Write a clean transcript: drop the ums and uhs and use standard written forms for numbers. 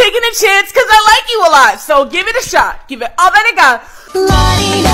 taking a chance because I like you a lot. So give it a shot. Give it all that I got.